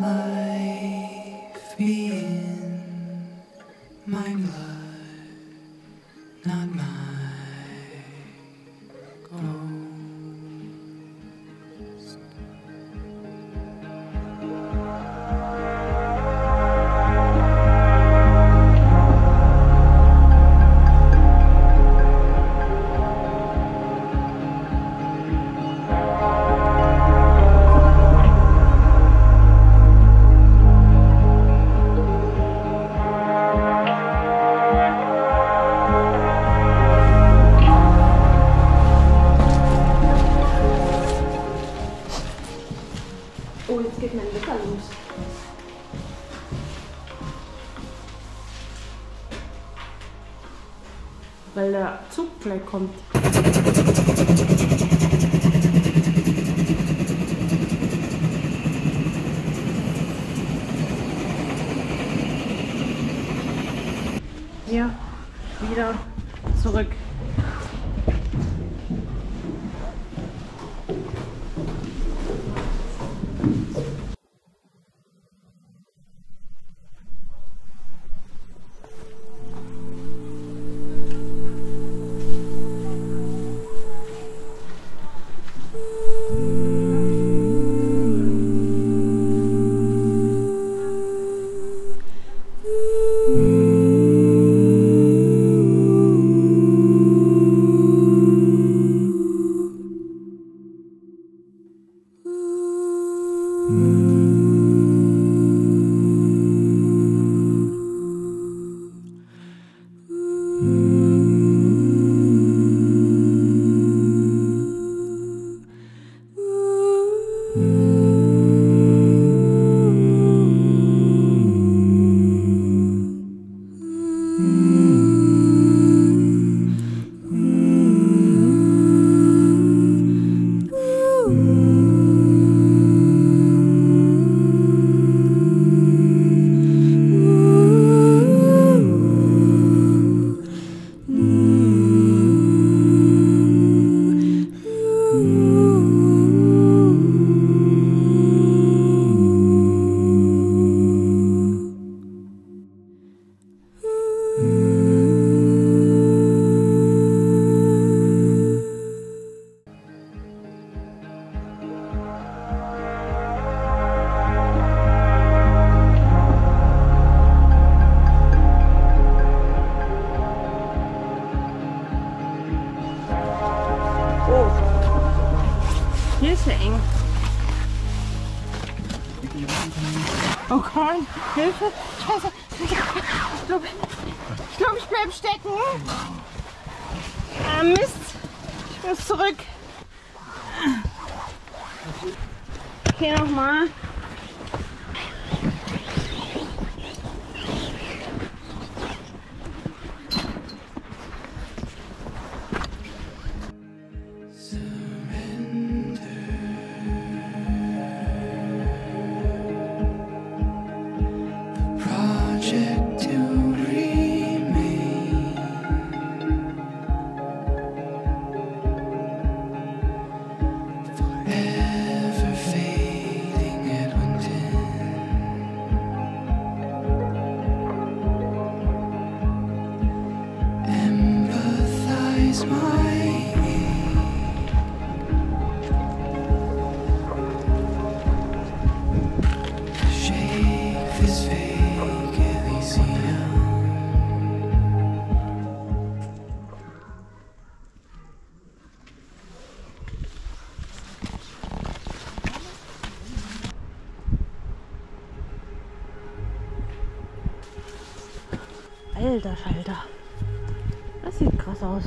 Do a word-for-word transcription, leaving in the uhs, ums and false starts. Life be in my blood, not my ghost. Oh, jetzt geht mein Wecker los. Weil der Zug gleich kommt. Hier, wieder zurück. Hier ist ja eng. Oh Gott, Hilfe! Scheiße! Ich glaube, ich, glaub, ich bleibe stecken. Ah, Mist! Ich muss zurück. Okay, nochmal. Alter Schalter, das sieht krass aus.